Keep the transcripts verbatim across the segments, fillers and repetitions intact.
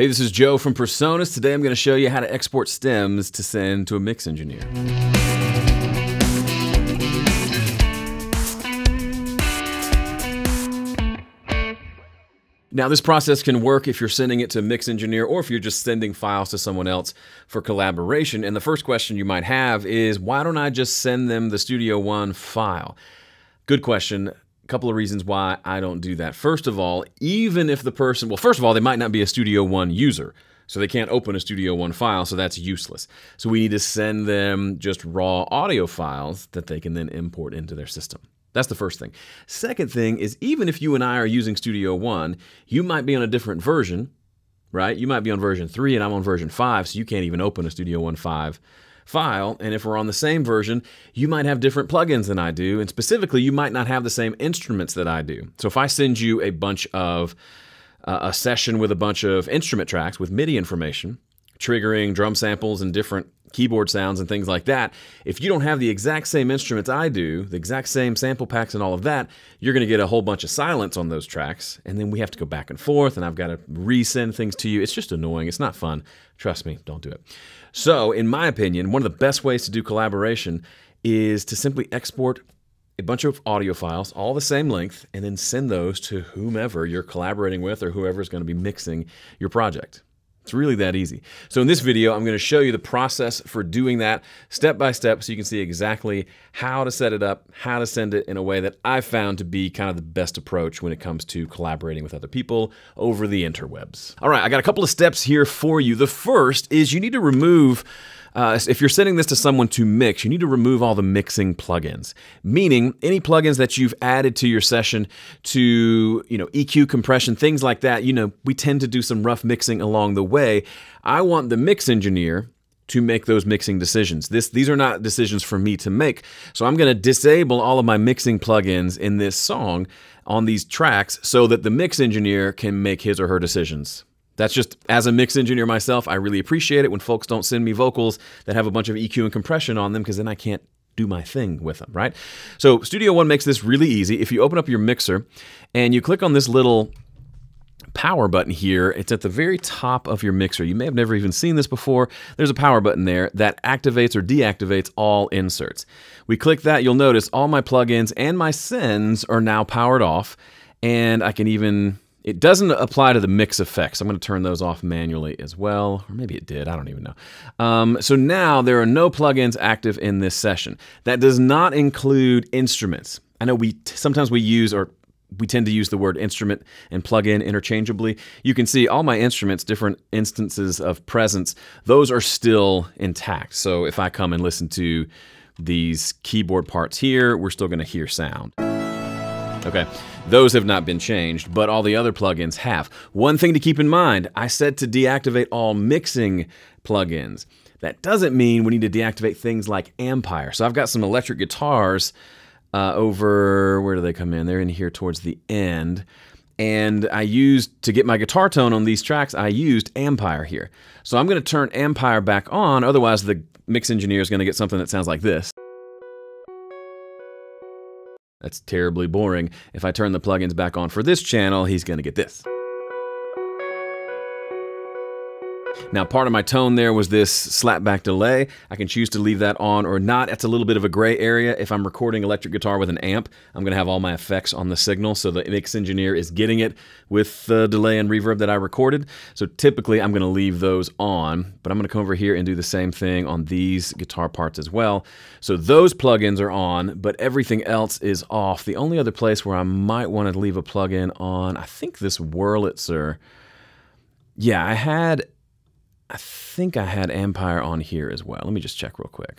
Hey, this is Joe from PreSonus. Today I'm going to show you how to export stems to send to a mix engineer. Now, this process can work if you're sending it to a mix engineer or if you're just sending files to someone else for collaboration. And the first question you might have is, why don't I just send them the Studio One file? Good question. Couple of reasons why I don't do that. First of all, even if the person, well, first of all, they might not be a Studio One user, so they can't open a Studio One file, so that's useless. So we need to send them just raw audio files that they can then import into their system. That's the first thing. Second thing is, even if you and I are using Studio One, you might be on a different version, right? You might be on version three and I'm on version five, so you can't even open a Studio One five file. And if we're on the same version, you might have different plugins than I do. And specifically, you might not have the same instruments that I do. So if I send you a bunch of, uh, a session with a bunch of instrument tracks with MIDI information, triggering drum samples and different keyboard sounds and things like that, if you don't have the exact same instruments I do, the exact same sample packs and all of that, you're going to get a whole bunch of silence on those tracks. And then we have to go back and forth and I've got to resend things to you. It's just annoying. It's not fun. Trust me, don't do it. So in my opinion, one of the best ways to do collaboration is to simply export a bunch of audio files, all the same length, and then send those to whomever you're collaborating with or whoever's going to be mixing your project. It's really that easy. So in this video, I'm going to show you the process for doing that step by step so you can see exactly how to set it up, how to send it in a way that I've found to be kind of the best approach when it comes to collaborating with other people over the interwebs. All right, I got a couple of steps here for you. The first is you need to remove, uh, if you're sending this to someone to mix, you need to remove all the mixing plugins, meaning any plugins that you've added to your session to, you know, E Q compression, things like that. You know, we tend to do some rough mixing along the way. I want the mix engineer to make those mixing decisions. This, these are not decisions for me to make. So I'm going to disable all of my mixing plugins in this song on these tracks so that the mix engineer can make his or her decisions. That's just, as a mix engineer myself, I really appreciate it when folks don't send me vocals that have a bunch of E Q and compression on them, because then I can't do my thing with them, right? So Studio One makes this really easy. If you open up your mixer and you click on this little power button here, it's at the very top of your mixer. You may have never even seen this before. There's a power button there that activates or deactivates all inserts. We click that, you'll notice all my plugins and my sends are now powered off, and I can even, it doesn't apply to the mix effects. I'm going to turn those off manually as well, or maybe it did, I don't even know. Um, so now there are no plugins active in this session. That does not include instruments. I know we sometimes we use, or we tend to use the word instrument and plugin interchangeably. You can see all my instruments, different instances of presence, those are still intact. So if I come and listen to these keyboard parts here, we're still going to hear sound. Okay, those have not been changed, but all the other plugins have. One thing to keep in mind, I said to deactivate all mixing plugins. That doesn't mean we need to deactivate things like Ampire. So I've got some electric guitars uh, over, where do they come in? They're in here towards the end. And I used, to get my guitar tone on these tracks, I used Ampire here. So I'm gonna turn Ampire back on, otherwise the mix engineer is gonna get something that sounds like this. That's terribly boring. If I turn the plugins back on for this channel, he's gonna get this. Now, part of my tone there was this slapback delay. I can choose to leave that on or not. That's a little bit of a gray area. If I'm recording electric guitar with an amp, I'm gonna have all my effects on the signal, so the mix engineer is getting it with the delay and reverb that I recorded. So typically I'm gonna leave those on, but I'm gonna come over here and do the same thing on these guitar parts as well. So those plugins are on, but everything else is off. The only other place where I might wanna leave a plugin on, I think this Wurlitzer, yeah, I had, I think I had Ampire on here as well. Let me just check real quick.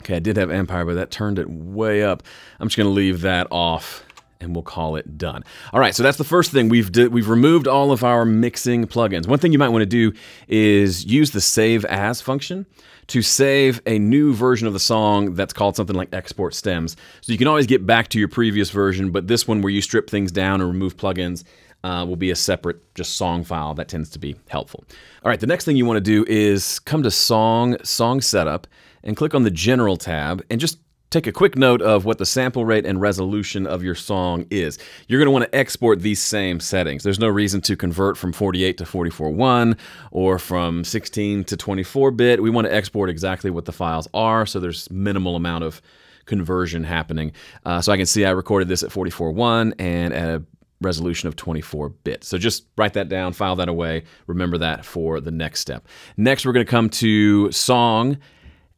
Okay, I did have Ampire, but that turned it way up. I'm just gonna leave that off and we'll call it done. All right, so that's the first thing. We've we've removed all of our mixing plugins. One thing you might wanna do is use the save as function to save a new version of the song that's called something like export stems. So you can always get back to your previous version, but this one where you strip things down and remove plugins, uh, will be a separate just song file. That tends to be helpful. All right, the next thing you want to do is come to Song, Song Setup, and click on the General tab, and just take a quick note of what the sample rate and resolution of your song is. You're going to want to export these same settings. There's no reason to convert from forty-eight to forty-four one or from sixteen to twenty-four bit. We want to export exactly what the files are, so there's minimal amount of conversion happening. Uh, so I can see I recorded this at forty-four one and at a resolution of twenty-four bit. So just write that down, file that away, remember that for the next step. Next, we're going to come to Song,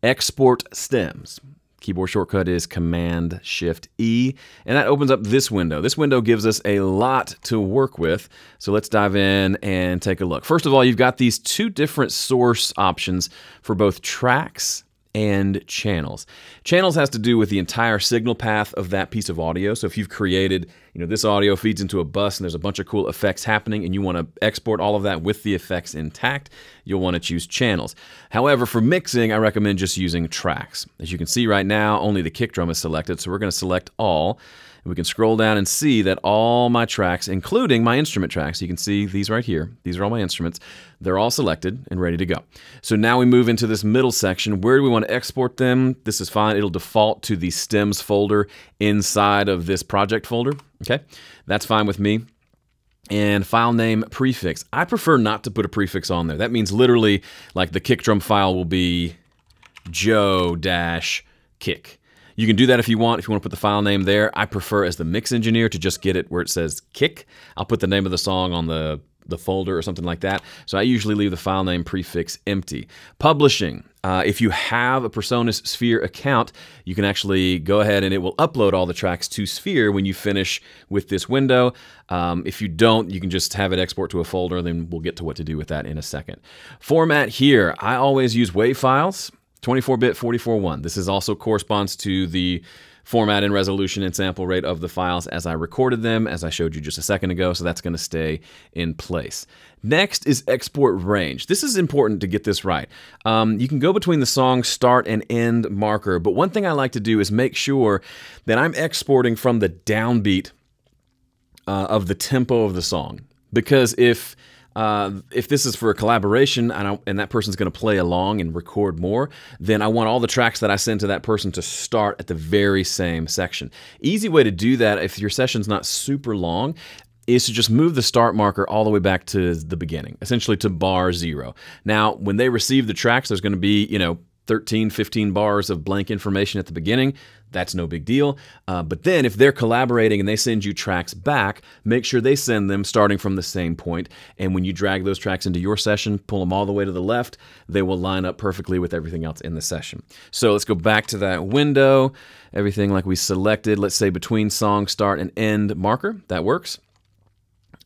Export Stems. Keyboard shortcut is Command Shift E, and that opens up this window. This window gives us a lot to work with, so let's dive in and take a look. First of all, you've got these two different source options for both tracks and channels. Channels has to do with the entire signal path of that piece of audio. So if you've created, you know, this audio feeds into a bus and there's a bunch of cool effects happening and you want to export all of that with the effects intact, you'll want to choose channels. However, for mixing, I recommend just using tracks. As you can see right now, only the kick drum is selected, so we're going to select all. And we can scroll down and see that all my tracks, including my instrument tracks, you can see these right here, these are all my instruments, they're all selected and ready to go. So now we move into this middle section. Where do we want to export them? This is fine, it'll default to the stems folder inside of this project folder, okay? That's fine with me. And file name prefix. I prefer not to put a prefix on there. That means literally, like, the kick drum file will be Joe-kick. You can do that if you want, if you want to put the file name there. I prefer, as the mix engineer, to just get it where it says kick. I'll put the name of the song on the, the folder or something like that. So I usually leave the file name prefix empty. Publishing. Uh, if you have a PreSonus Sphere account, you can actually go ahead and it will upload all the tracks to Sphere when you finish with this window. Um, if you don't, you can just have it export to a folder, then we'll get to what to do with that in a second. Format here. I always use WAV files. twenty-four bit, forty-four one. This is also corresponds to the format and resolution and sample rate of the files as I recorded them, as I showed you just a second ago, so that's gonna stay in place. Next is export range. This is important to get this right. Um, you can go between the song start and end marker, but one thing I like to do is make sure that I'm exporting from the downbeat uh, of the tempo of the song, because if Uh, if this is for a collaboration and, I, and that person's going to play along and record more, then I want all the tracks that I send to that person to start at the very same section. Easy way to do that, if your session's not super long, is to just move the start marker all the way back to the beginning, essentially to bar zero. Now, when they receive the tracks, there's going to be, you know, thirteen, fifteen bars of blank information at the beginning. That's no big deal. Uh, but then if they're collaborating and they send you tracks back, make sure they send them starting from the same point. And when you drag those tracks into your session, pull them all the way to the left, they will line up perfectly with everything else in the session. So let's go back to that window. Everything like we selected, let's say between song start and end marker, that works.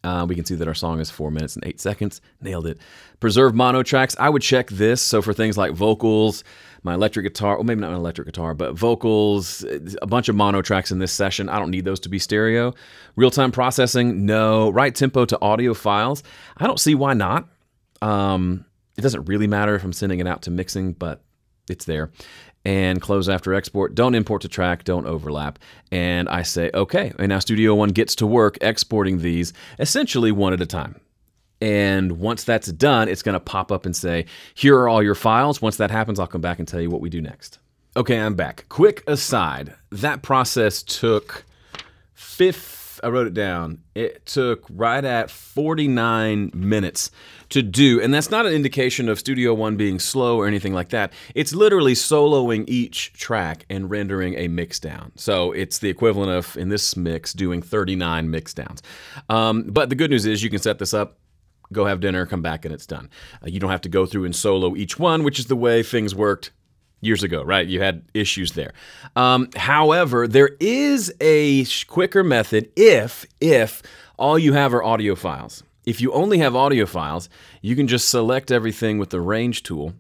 Uh, we can see that our song is four minutes and eight seconds. Nailed it. Preserve mono tracks. I would check this. So for things like vocals, my electric guitar, well, maybe not an electric guitar, but vocals, a bunch of mono tracks in this session. I don't need those to be stereo. Real-time processing, no. Write tempo to audio files. I don't see why not. Um, it doesn't really matter if I'm sending it out to mixing, but it's there. And close after export. Don't import to track, don't overlap. And I say, okay. And now Studio One gets to work exporting these essentially one at a time. And once that's done, it's gonna pop up and say, here are all your files. Once that happens, I'll come back and tell you what we do next. Okay, I'm back. Quick aside, that process took fifth, I wrote it down. It took right at forty-nine minutes to do, and that's not an indication of Studio One being slow or anything like that. It's literally soloing each track and rendering a mix down. So it's the equivalent of, in this mix, doing thirty-nine mix downs. Um, but the good news is you can set this up, go have dinner, come back, and it's done. Uh, you don't have to go through and solo each one, which is the way things worked years ago, right? You had issues there. Um, however, there is a quicker method if, if all you have are audio files. If you only have audio files, you can just select everything with the range tool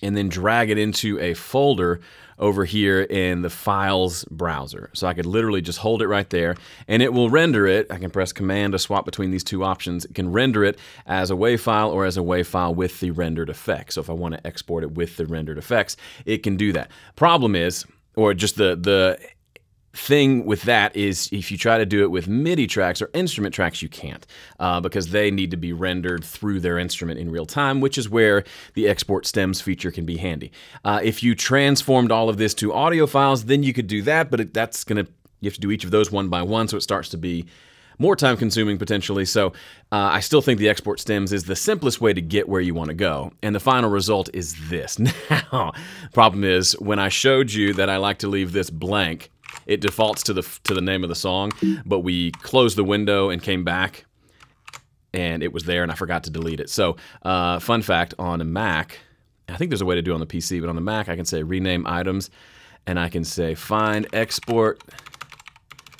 and then drag it into a folder over here in the files browser. So I could literally just hold it right there and it will render it. I can press command to swap between these two options. It can render it as a WAV file or as a WAV file with the rendered effects. So if I want to export it with the rendered effects, it can do that. Problem is, or just the, the thing with that is if you try to do it with MIDI tracks or instrument tracks, you can't, uh, because they need to be rendered through their instrument in real time, which is where the export stems feature can be handy. Uh, if you transformed all of this to audio files, then you could do that, but it, that's gonna, you have to do each of those one by one, so it starts to be more time consuming potentially. So uh, I still think the export stems is the simplest way to get where you want to go. And the final result is this. Now, problem is when I showed you that I like to leave this blank, it defaults to the, to the name of the song, but we closed the window and came back and it was there and I forgot to delete it. So uh, fun fact, on a Mac, I think there's a way to do it on the P C, but on the Mac I can say rename items and I can say find export.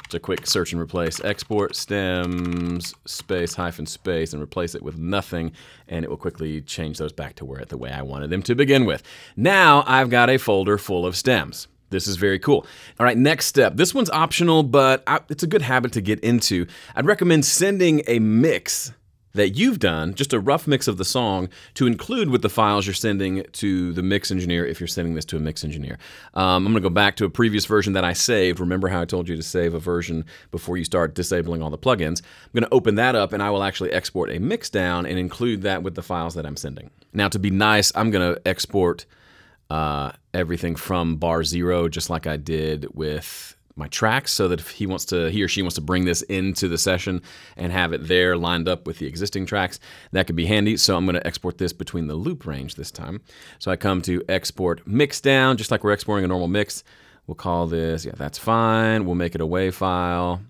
It's a quick search and replace, export stems space hyphen space, and replace it with nothing, and it will quickly change those back to where the way I wanted them to begin with. Now I've got a folder full of stems. This is very cool. All right, next step. This one's optional, but I, it's a good habit to get into. I'd recommend sending a mix that you've done, just a rough mix of the song, to include with the files you're sending to the mix engineer if you're sending this to a mix engineer. Um, I'm gonna go back to a previous version that I saved. Remember how I told you to save a version before you start disabling all the plugins? I'm gonna open that up and I will actually export a mix down and include that with the files that I'm sending. Now, to be nice, I'm gonna export uh, everything from bar zero, just like I did with my tracks, so that if he wants to, he or she wants to bring this into the session and have it there lined up with the existing tracks, that could be handy. So I'm going to export this between the loop range this time. So I come to export mix down, just like we're exporting a normal mix. We'll call this, yeah, that's fine. We'll make it a WAV file.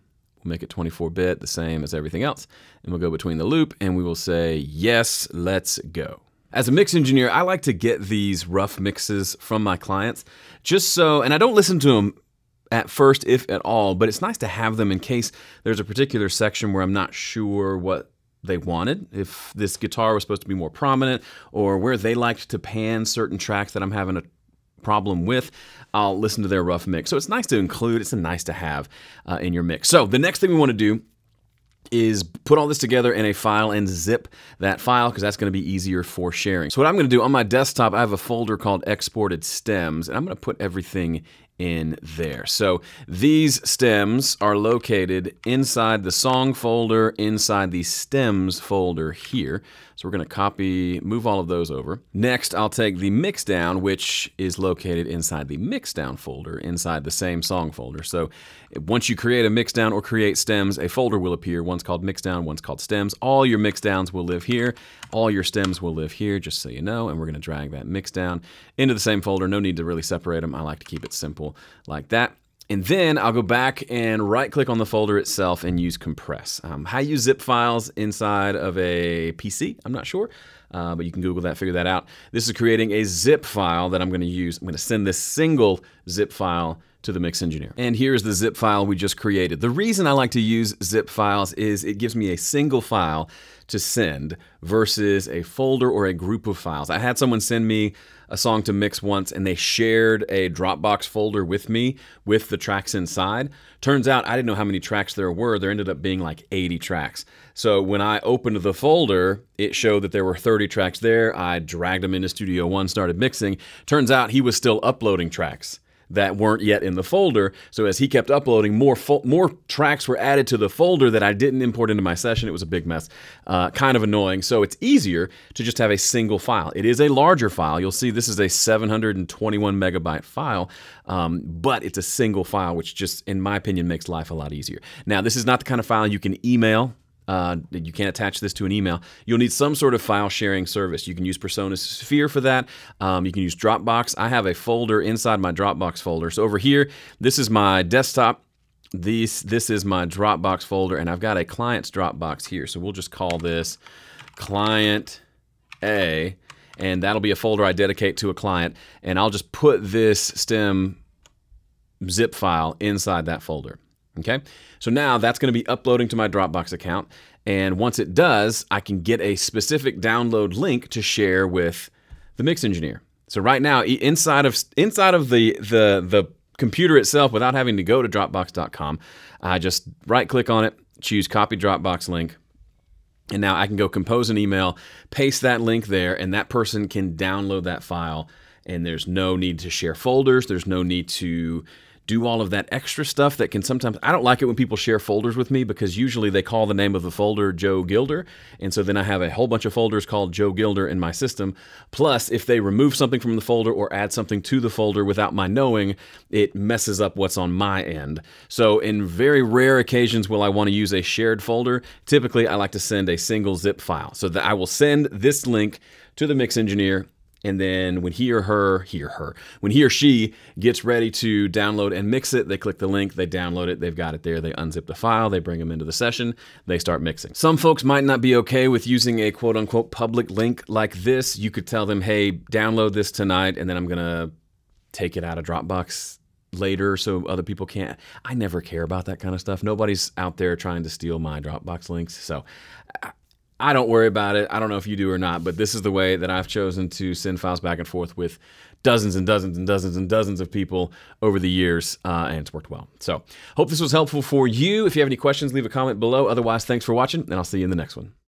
We'll make it twenty-four bit, the same as everything else. And we'll go between the loop and we will say, yes, let's go. As a mix engineer, I like to get these rough mixes from my clients just so, and I don't listen to them at first, if at all, but it's nice to have them in case there's a particular section where I'm not sure what they wanted, if this guitar was supposed to be more prominent, or where they liked to pan certain tracks that I'm having a problem with. I'll listen to their rough mix. So it's nice to include, it's a nice to have uh, in your mix. So the next thing we want to do is put all this together in a file and zip that file, because that's going to be easier for sharing. So what I'm going to do on my desktop, I have a folder called Exported Stems, and I'm going to put everything in there. So these stems are located inside the song folder, inside the stems folder here. So we're going to copy, move all of those over. Next, I'll take the mix down, which is located inside the mix down folder, inside the same song folder. So once you create a mix down or create stems, a folder will appear. One's called mix down, one's called stems. All your mix downs will live here. All your stems will live here, just so you know. And we're going to drag that mix down into the same folder. No need to really separate them. I like to keep it simple like that. And then I'll go back and right-click on the folder itself and use compress. Um, how you zip files inside of a P C, I'm not sure, uh, but you can Google that, figure that out. This is creating a zip file that I'm gonna use. I'm gonna send this single zip file to the mix engineer. And here's the zip file we just created. The reason I like to use zip files is it gives me a single file to send versus a folder or a group of files. I had someone send me a song to mix once and they shared a Dropbox folder with me with the tracks inside. Turns out I didn't know how many tracks there were. There ended up being like eighty tracks. So when I opened the folder, it showed that there were thirty tracks there. I dragged them into Studio One, started mixing. Turns out he was still uploading tracks that weren't yet in the folder. So as he kept uploading, more more tracks were added to the folder that I didn't import into my session. It was a big mess, uh, kind of annoying. So it's easier to just have a single file. It is a larger file. You'll see this is a seven hundred twenty-one megabyte file, um, but it's a single file, which just, in my opinion, makes life a lot easier. Now, this is not the kind of file you can email. Uh, you can't attach this to an email. You'll need some sort of file sharing service. You can use PreSonus Sphere for that. Um, you can use Dropbox. I have a folder inside my Dropbox folder. So over here, this is my desktop. These, this is my Dropbox folder, and I've got a client's Dropbox here. So we'll just call this client A, and that'll be a folder I dedicate to a client. And I'll just put this stem zip file inside that folder. Okay, so now that's going to be uploading to my Dropbox account, and once it does, I can get a specific download link to share with the mix engineer. So right now, inside of inside of the the the computer itself, without having to go to Dropbox dot com, I just right-click on it, choose Copy Dropbox Link. And now I can go compose an email, paste that link there, and that person can download that file. And there's no need to share folders. There's no need to do all of that extra stuff that can sometimes, I don't like it when people share folders with me, because usually they call the name of the folder Joe Gilder, and so then I have a whole bunch of folders called Joe Gilder in my system. Plus, if they remove something from the folder or add something to the folder without my knowing, it messes up what's on my end. So in very rare occasions will I want to use a shared folder. Typically, I like to send a single zip file, so that I will send this link to the mix engineer, and then when he or her, he or her, when he or she gets ready to download and mix it, they click the link, they download it, they've got it there, they unzip the file, they bring them into the session, they start mixing. Some folks might not be okay with using a quote unquote public link like this. You could tell them, hey, download this tonight, and then I'm gonna take it out of Dropbox later so other people can't. I never care about that kind of stuff. Nobody's out there trying to steal my Dropbox links, so I, I don't worry about it. I don't know if you do or not, but this is the way that I've chosen to send files back and forth with dozens and dozens and dozens and dozens of people over the years, uh, and it's worked well. So, hope this was helpful for you. If you have any questions, leave a comment below. Otherwise, thanks for watching, and I'll see you in the next one.